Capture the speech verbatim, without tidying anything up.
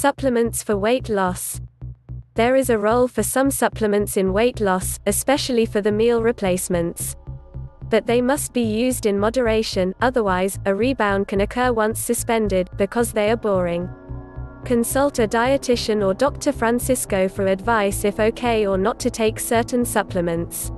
Supplements for weight loss. There is a role for some supplements in weight loss, especially for the meal replacements. But they must be used in moderation, otherwise, a rebound can occur once suspended, because they are boring. Consult a dietitian or Doctor Francisco for advice if okay or not to take certain supplements.